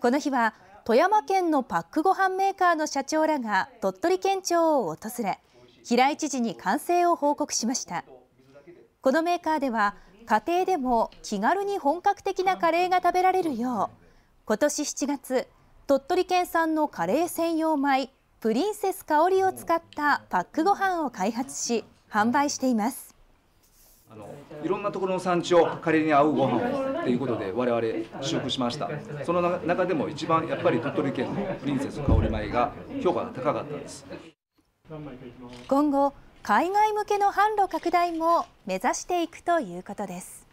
この日は富山県のパックご飯メーカーの社長らが鳥取県庁を訪れ、平井知事に完成を報告しました。このメーカーでは家庭でも気軽に本格的なカレーが食べられるよう、今年7月、鳥取県産のカレー専用米プリンセス香りを使ったパックご飯を開発し販売しています。いろんなところの産地をカレーに合うご飯ということで我々試食しました。その中でも一番やっぱり鳥取県のプリンセス香り米が評価が高かったんです。今後、海外向けの販路拡大も目指していくということです。